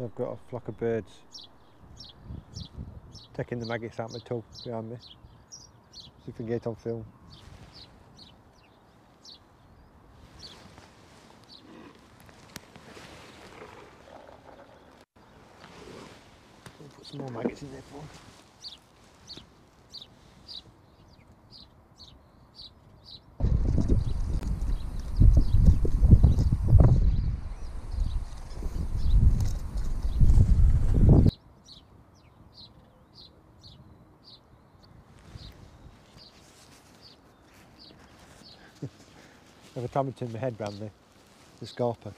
So I've got a flock of birds taking the maggots out of my tub behind me. See if we can get on film. Put some more maggots in there for them. I've a comment in my head around the scarper.